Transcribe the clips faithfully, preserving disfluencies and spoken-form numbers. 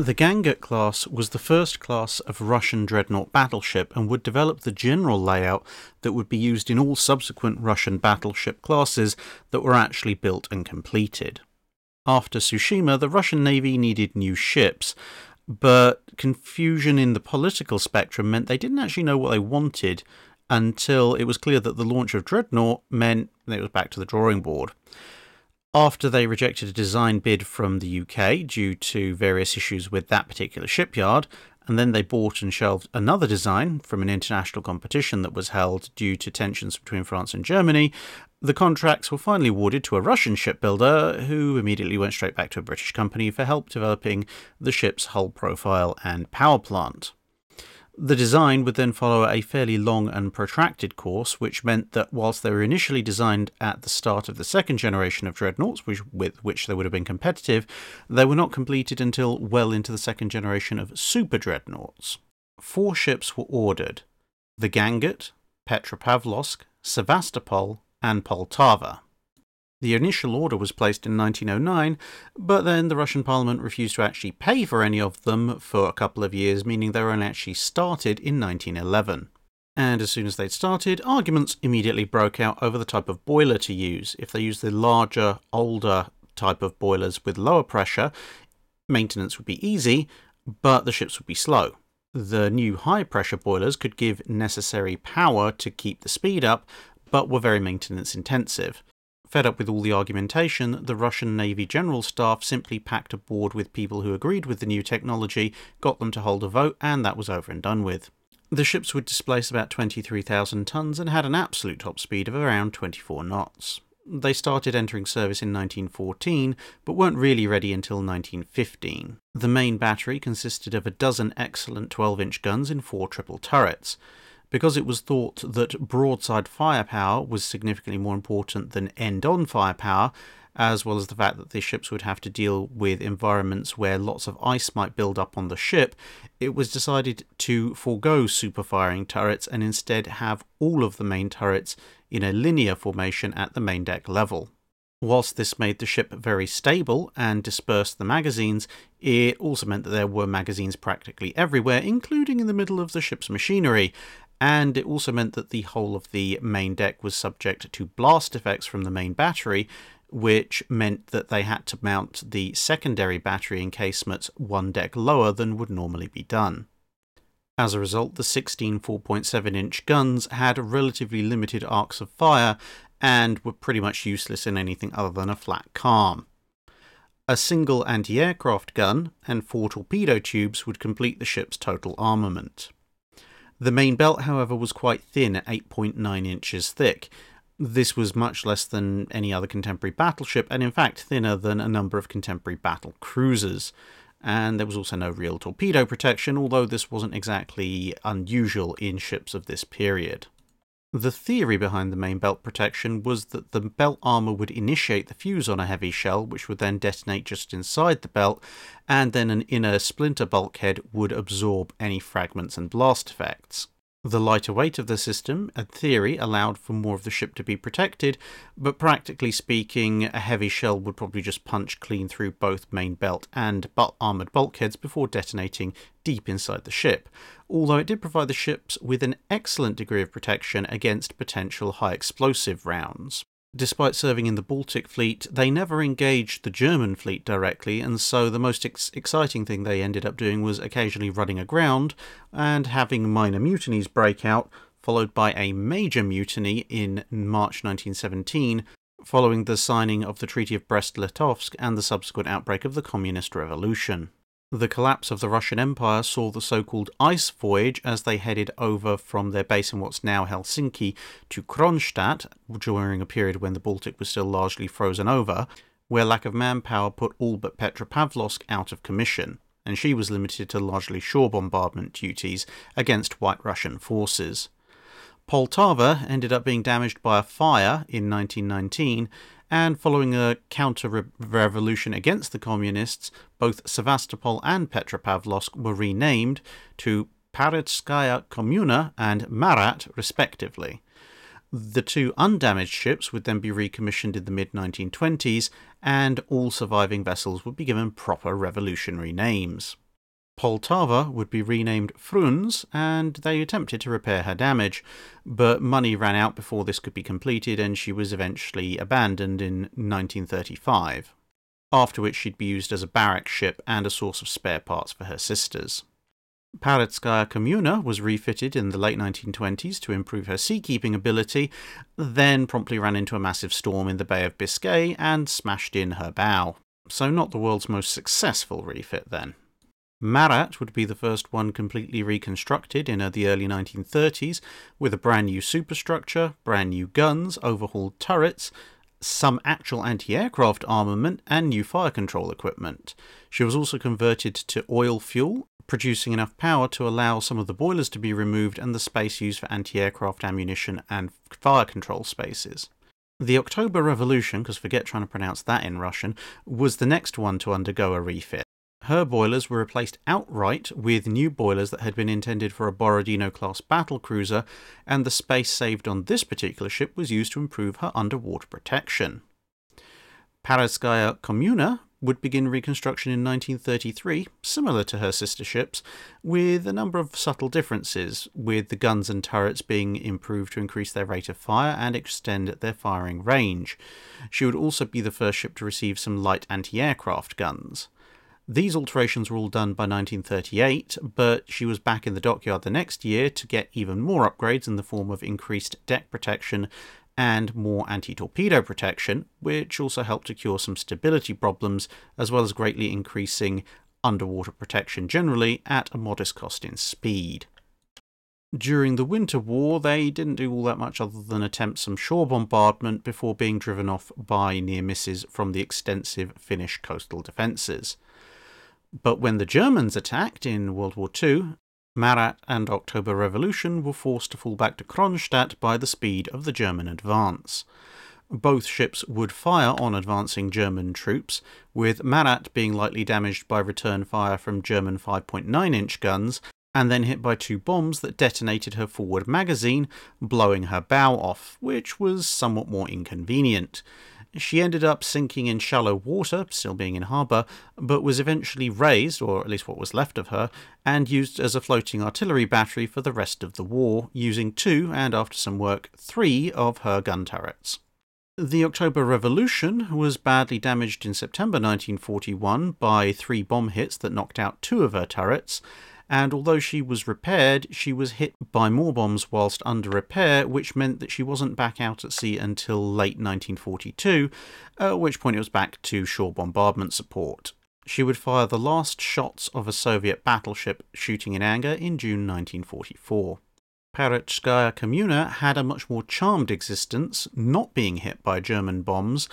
The Gangut class was the first class of Russian dreadnought battleship and would develop the general layout that would be used in all subsequent Russian battleship classes that were actually built and completed. After Tsushima, the Russian Navy needed new ships, but confusion in the political spectrum meant they didn't actually know what they wanted until it was clear that the launch of Dreadnought meant it was back to the drawing board. After they rejected a design bid from the U K due to various issues with that particular shipyard, and then they bought and shelved another design from an international competition that was held due to tensions between France and Germany, the contracts were finally awarded to a Russian shipbuilder who immediately went straight back to a British company for help developing the ship's hull profile and power plant. The design would then follow a fairly long and protracted course, which meant that whilst they were initially designed at the start of the second generation of dreadnoughts, which, with which they would have been competitive, they were not completed until well into the second generation of super dreadnoughts. Four ships were ordered: the Gangut, Petropavlovsk, Sevastopol, and Poltava. The initial order was placed in nineteen oh nine, but then the Russian parliament refused to actually pay for any of them for a couple of years, meaning they were only actually started in nineteen eleven. And as soon as they'd started, arguments immediately broke out over the type of boiler to use. If they used the larger, older type of boilers with lower pressure, maintenance would be easy, but the ships would be slow. The new high-pressure boilers could give necessary power to keep the speed up, but were very maintenance-intensive. Fed up with all the argumentation, the Russian Navy General Staff simply packed a board with people who agreed with the new technology, got them to hold a vote, and that was over and done with. The ships would displace about twenty-three thousand tons and had an absolute top speed of around twenty-four knots. They started entering service in nineteen fourteen, but weren't really ready until nineteen fifteen. The main battery consisted of a dozen excellent twelve-inch guns in four triple turrets. Because it was thought that broadside firepower was significantly more important than end-on firepower, as well as the fact that the ships would have to deal with environments where lots of ice might build up on the ship, it was decided to forego superfiring turrets and instead have all of the main turrets in a linear formation at the main deck level. Whilst this made the ship very stable and dispersed the magazines, it also meant that there were magazines practically everywhere, including in the middle of the ship's machinery, and it also meant that the whole of the main deck was subject to blast effects from the main battery, which meant that they had to mount the secondary battery encasements one deck lower than would normally be done. As a result, the sixteen four point seven inch guns had relatively limited arcs of fire and were pretty much useless in anything other than a flat calm. A single anti-aircraft gun and four torpedo tubes would complete the ship's total armament. The main belt, however, was quite thin at eight point nine inches thick. This was much less than any other contemporary battleship, and in fact thinner than a number of contemporary battle cruisers. And there was also no real torpedo protection, although this wasn't exactly unusual in ships of this period. The theory behind the main belt protection was that the belt armour would initiate the fuse on a heavy shell, which would then detonate just inside the belt, and then an inner splinter bulkhead would absorb any fragments and blast effects. The lighter weight of the system, in theory, allowed for more of the ship to be protected, but practically speaking, a heavy shell would probably just punch clean through both main belt and armoured bulkheads before detonating deep inside the ship, although it did provide the ships with an excellent degree of protection against potential high explosive rounds. Despite serving in the Baltic Fleet, they never engaged the German fleet directly, and so the most ex exciting thing they ended up doing was occasionally running aground and having minor mutinies break out, followed by a major mutiny in March nineteen seventeen, following the signing of the Treaty of Brest-Litovsk and the subsequent outbreak of the Communist Revolution. The collapse of the Russian Empire saw the so-called Ice Voyage as they headed over from their base in what's now Helsinki to Kronstadt during a period when the Baltic was still largely frozen over, where lack of manpower put all but Petropavlovsk out of commission, and she was limited to largely shore bombardment duties against White Russian forces. Poltava ended up being damaged by a fire in nineteen nineteen, and following a counter-revolution against the Communists, both Sevastopol and Petropavlovsk were renamed to Parizhskaya Kommuna and Marat, respectively. The two undamaged ships would then be recommissioned in the mid nineteen twenties, and all surviving vessels would be given proper revolutionary names. Poltava would be renamed Frunze, and they attempted to repair her damage, but money ran out before this could be completed, and she was eventually abandoned in nineteen thirty-five, after which she'd be used as a barrack ship and a source of spare parts for her sisters. Parizhskaya Kommuna was refitted in the late nineteen twenties to improve her seakeeping ability, then promptly ran into a massive storm in the Bay of Biscay and smashed in her bow. So not the world's most successful refit then. Marat would be the first one completely reconstructed in the early nineteen thirties, with a brand new superstructure, brand new guns, overhauled turrets, some actual anti-aircraft armament and new fire control equipment. She was also converted to oil fuel, producing enough power to allow some of the boilers to be removed and the space used for anti-aircraft ammunition and fire control spaces. The October Revolution, because forget trying to pronounce that in Russian, was the next one to undergo a refit. Her boilers were replaced outright with new boilers that had been intended for a Borodino-class battlecruiser, and the space saved on this particular ship was used to improve her underwater protection. Parizhskaya Kommuna would begin reconstruction in nineteen thirty-three, similar to her sister ships, with a number of subtle differences, with the guns and turrets being improved to increase their rate of fire and extend their firing range. She would also be the first ship to receive some light anti-aircraft guns. These alterations were all done by nineteen thirty-eight, but she was back in the dockyard the next year to get even more upgrades in the form of increased deck protection and more anti-torpedo protection, which also helped to cure some stability problems, as well as greatly increasing underwater protection generally at a modest cost in speed. During the Winter War, they didn't do all that much other than attempt some shore bombardment before being driven off by near misses from the extensive Finnish coastal defences. But when the Germans attacked in World War Two, Marat and October Revolution were forced to fall back to Kronstadt by the speed of the German advance. Both ships would fire on advancing German troops, with Marat being lightly damaged by return fire from German five point nine inch guns, and then hit by two bombs that detonated her forward magazine, blowing her bow off, which was somewhat more inconvenient. She ended up sinking in shallow water, still being in harbour, but was eventually raised, or at least what was left of her, and used as a floating artillery battery for the rest of the war, using two, and after some work, three of her gun turrets. The October Revolution was badly damaged in September nineteen forty-one by three bomb hits that knocked out two of her turrets, and although she was repaired, she was hit by more bombs whilst under repair, which meant that she wasn't back out at sea until late nineteen forty-two, at which point it was back to shore bombardment support. She would fire the last shots of a Soviet battleship shooting in anger in June nineteen forty-four. Parizhskaya Kommuna had a much more charmed existence, not being hit by German bombs,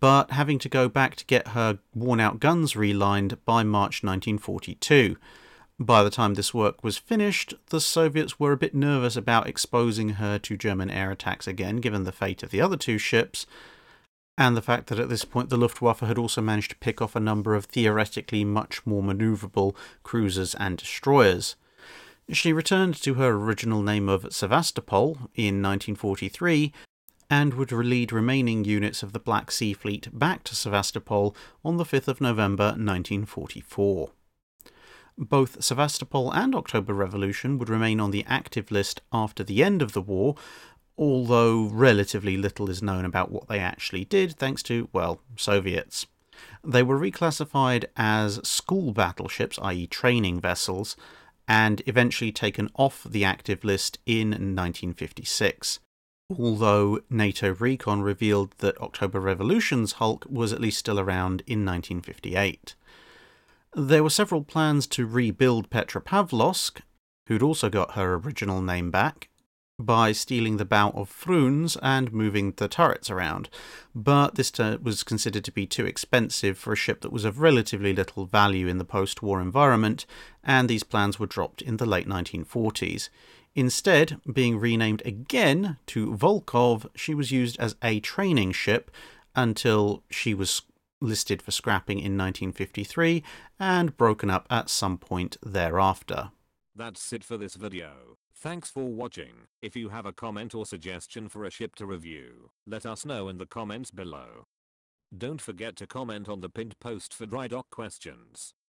but having to go back to get her worn-out guns relined by March nineteen forty-two. By the time this work was finished, the Soviets were a bit nervous about exposing her to German air attacks again, given the fate of the other two ships, and the fact that at this point the Luftwaffe had also managed to pick off a number of theoretically much more manoeuvrable cruisers and destroyers. She returned to her original name of Sevastopol in nineteen forty-three, and would lead remaining units of the Black Sea Fleet back to Sevastopol on the fifth of November nineteen forty-four. Both Sevastopol and October Revolution would remain on the active list after the end of the war, although relatively little is known about what they actually did, thanks to, well, Soviets. They were reclassified as school battleships, that is training vessels, and eventually taken off the active list in nineteen fifty-six. Although NATO recon revealed that October Revolution's hulk was at least still around in nineteen fifty-eight. There were several plans to rebuild Petropavlovsk, who'd also got her original name back, by stealing the bow of Frunze and moving the turrets around, but this was considered to be too expensive for a ship that was of relatively little value in the post-war environment, and these plans were dropped in the late nineteen forties. Instead, being renamed again to Volkov, she was used as a training ship until she was listed for scrapping in nineteen fifty-three and broken up at some point thereafter. That's it for this video. Thanks for watching. If you have a comment or suggestion for a ship to review, let us know in the comments below. Don't forget to comment on the pinned post for dry dock questions.